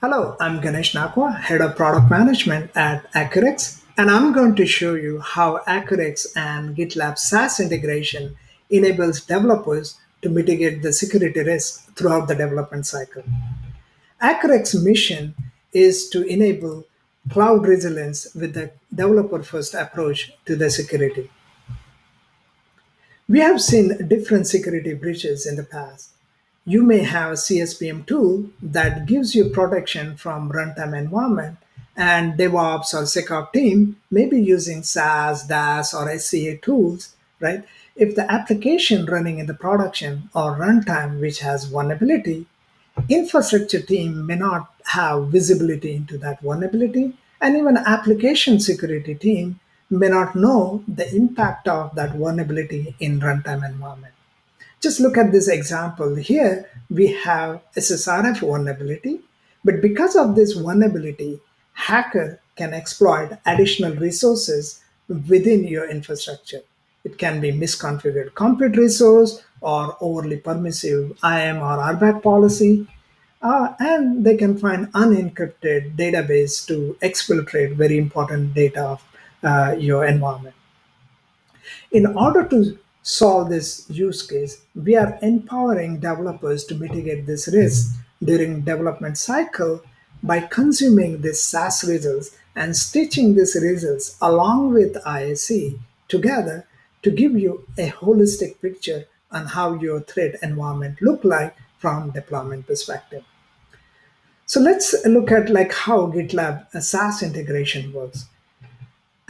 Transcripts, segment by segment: Hello, I'm Ganesh Nakawa, Head of Product Management at Accurics, and I'm going to show you how Accurics and GitLab SaaS integration enables developers to mitigate the security risk throughout the development cycle. Accurics' mission is to enable cloud resilience with a developer-first approach to the security. We have seen different security breaches in the past. You may have a CSPM tool that gives you protection from runtime environment, and DevOps or SecOps team may be using SAST, DAST, or SCA tools, right? If the application running in the production or runtime which has vulnerability, infrastructure team may not have visibility into that vulnerability, and even application security team may not know the impact of that vulnerability in runtime environment. Just look at this example here. We have SSRF vulnerability, but because of this vulnerability, hacker can exploit additional resources within your infrastructure. It can be misconfigured compute resource or overly permissive IAM or RBAC policy, and they can find unencrypted database to exfiltrate very important data of your environment. In order to solve this use case, we are empowering developers to mitigate this risk during development cycle by consuming this SaaS results and stitching these results along with IaC together to give you a holistic picture on how your threat environment look like from deployment perspective. So let's look at how GitLab SaaS integration works.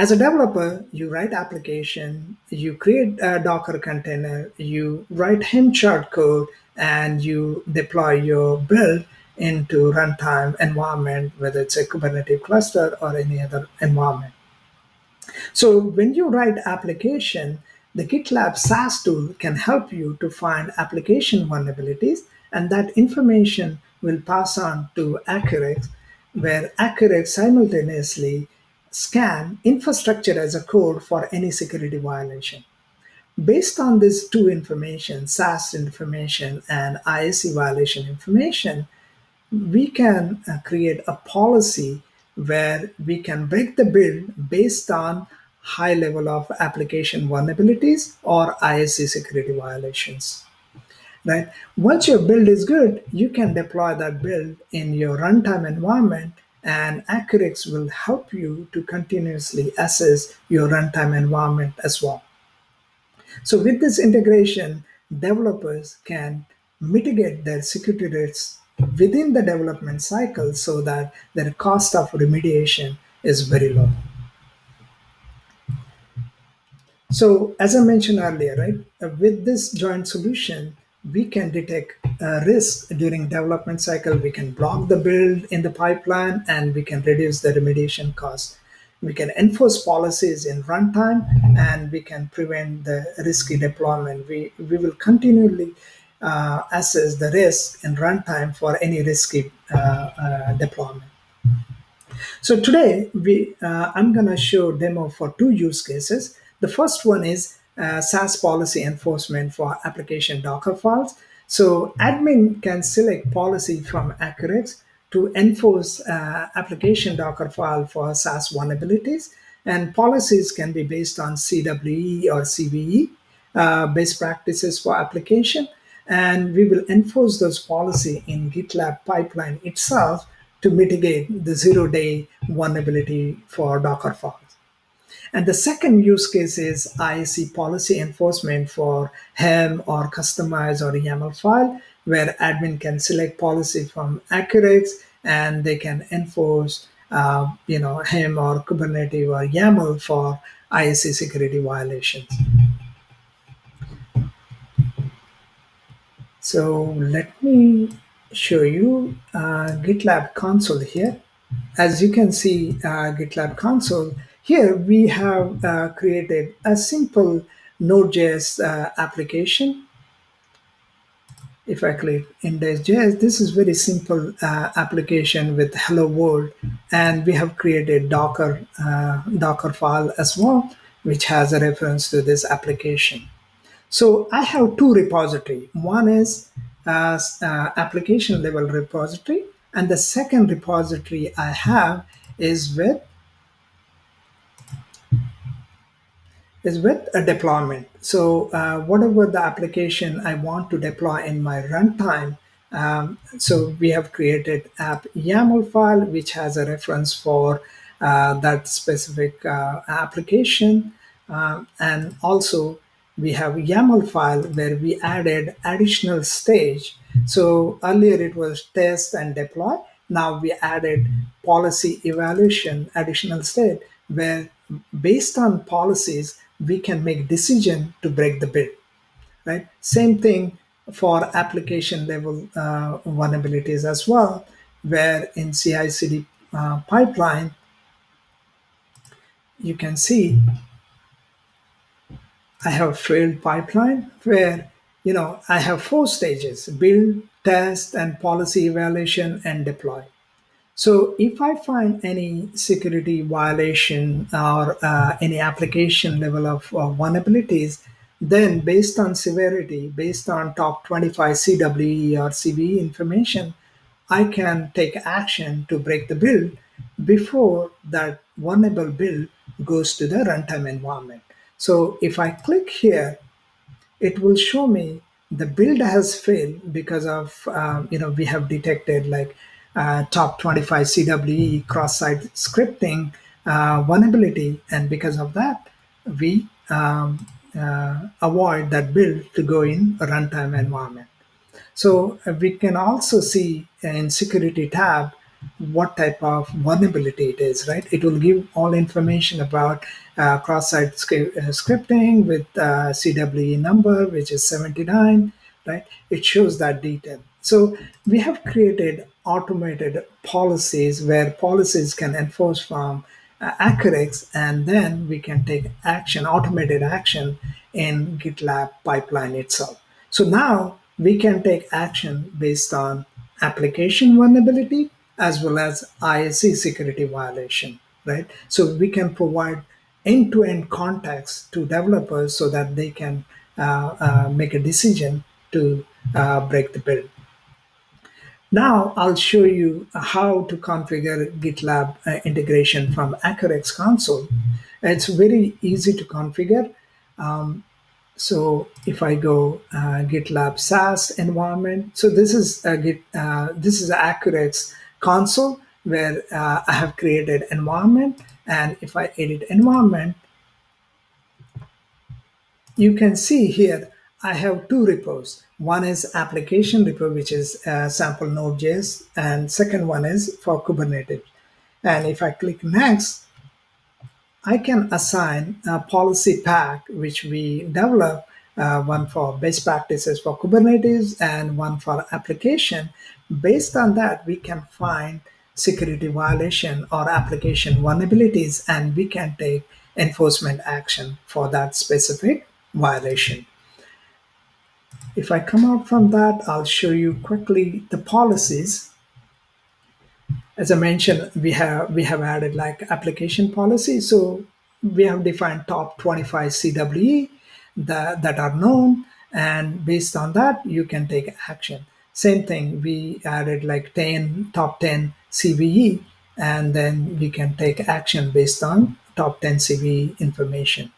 As a developer, you write application, you create a Docker container, you write Helm chart code, and you deploy your build into runtime environment, whether it's a Kubernetes cluster or any other environment. So when you write application, the GitLab SaaS tool can help you to find application vulnerabilities, and that information will pass on to Accurics, where Accurics simultaneously scan infrastructure as a code for any security violation. Based on these two information, SAST information and IAC violation information, we can create a policy where we can break the build based on high level of application vulnerabilities or IAC security violations. Right? Once your build is good, you can deploy that build in your runtime environment, and Accurics will help you to continuously assess your runtime environment as well. So with this integration, developers can mitigate their security risks within the development cycle so that their cost of remediation is very low. So as I mentioned earlier, right, with this joint solution, we can detect risk during development cycle, we can block the build in the pipeline, and we can reduce the remediation cost. We can enforce policies in runtime, and we can prevent the risky deployment. We will continually assess the risk in runtime for any risky deployment. So today, I'm going to show demo for two use cases. The first one is SaaS policy enforcement for application Docker files. So admin can select policy from Accurics to enforce application Docker file for SaaS vulnerabilities, and policies can be based on CWE or CVE best practices for application, and we will enforce those policy in GitLab pipeline itself to mitigate the zero-day vulnerability for Docker files. And the second use case is IAC policy enforcement for Helm or customized or YAML file, where admin can select policy from Accurics and they can enforce Helm or Kubernetes or YAML for IAC security violations. So let me show you GitLab console here. As you can see, GitLab console, here we have created a simple Node.js application. If I click index.js, this is very simple application with hello world, and we have created Docker file as well, which has a reference to this application. So I have two repository. One is application level repository, And the second repository I have is with a deployment. So whatever the application I want to deploy in my runtime, so we have created app YAML file, which has a reference for that specific application. And also we have a YAML file where we added additional stage. So earlier it was test and deploy. Now we added policy evaluation, additional stage, where based on policies, we can make decision to break the build, right? Same thing for application level vulnerabilities as well, where in CI/CD pipeline, you can see I have a failed pipeline where, you know, I have 4 stages: build, test, and policy evaluation, and deploy. So if I find any security violation or any application level of vulnerabilities, then based on severity, based on top 25 CWE or CVE information, I can take action to break the build before that vulnerable build goes to the runtime environment. So if I click here, it will show me the build has failed because of, you know, we have detected like top 25 CWE cross-site scripting vulnerability. And because of that, we avoid that build to go in a runtime environment. So we can also see in security tab what type of vulnerability it is, right? It will give all information about cross-site scripting with CWE number, which is 79, right? It shows that detail. So we have created automated policies where policies can enforce from Accurics, and then we can take action, automated action in GitLab pipeline itself. So now we can take action based on application vulnerability, as well as IAC security violation, right? So we can provide end-to-end context to developers so that they can make a decision to break the build. Now I'll show you how to configure GitLab integration from Accurics console. It's very easy to configure. So if I go GitLab SAST environment, so this is Accurics console where I have created environment, and if I edit environment, you can see here I have 2 repos. One is application repo, which is sample Node.js, and second one is for Kubernetes. And if I click next, I can assign a policy pack which we develop, one for best practices for Kubernetes and one for application. Based on that, we can find security violation or application vulnerabilities, and we can take enforcement action for that specific violation. If I come out from that, I'll show you quickly the policies. As I mentioned, we have added like application policy. So we have defined top 25 CWE that are known, and based on that, you can take action. Same thing, we added like top 10 CVE, and then we can take action based on top 10 CVE information.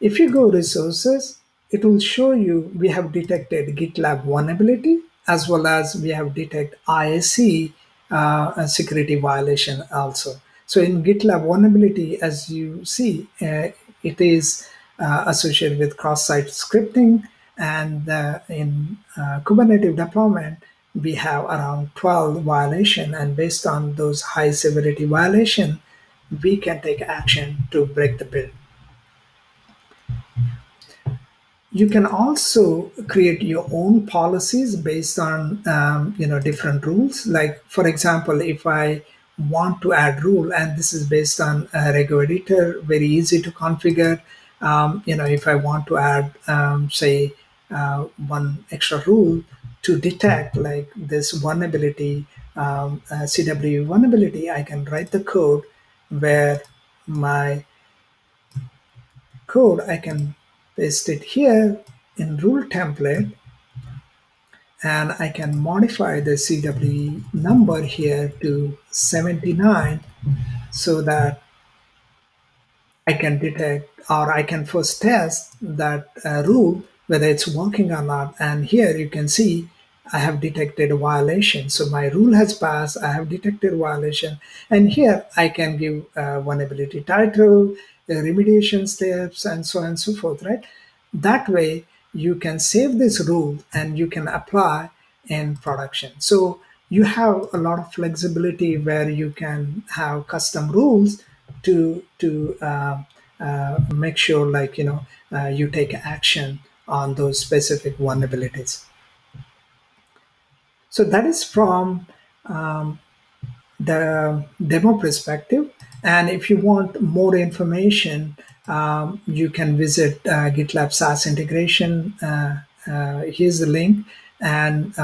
If you go resources, it will show you we have detected GitLab vulnerability, as well as we have detected IAC security violation also. So in GitLab vulnerability, as you see, it is associated with cross-site scripting. And in Kubernetes deployment, we have around 12 violations, and based on those high severity violations, we can take action to break the build. You can also create your own policies based on you know, different rules. Like for example, if I want to add rule, and this is based on a Rego editor, very easy to configure. You know, if I want to add say one extra rule to detect like this vulnerability, CWE vulnerability, I can write the code where my code, I can paste it here in rule template, and I can modify the CWE number here to 79 so that I can detect, or I can first test that rule whether it's working or not. And here you can see I have detected a violation. So my rule has passed, I have detected a violation. And here I can give vulnerability title, remediation steps, and so on and so forth, right? That way you can save this rule and you can apply in production. So you have a lot of flexibility where you can have custom rules to make sure, like, you know, you take action on those specific vulnerabilities. So that is from the demo perspective. And if you want more information, you can visit GitLab SaaS integration. Here's the link. And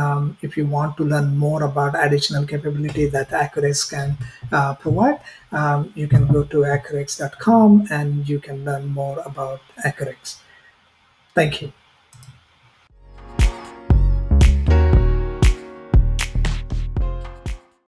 if you want to learn more about additional capability that Accurics can provide, you can go to accurics.com and you can learn more about Accurics. Thank you.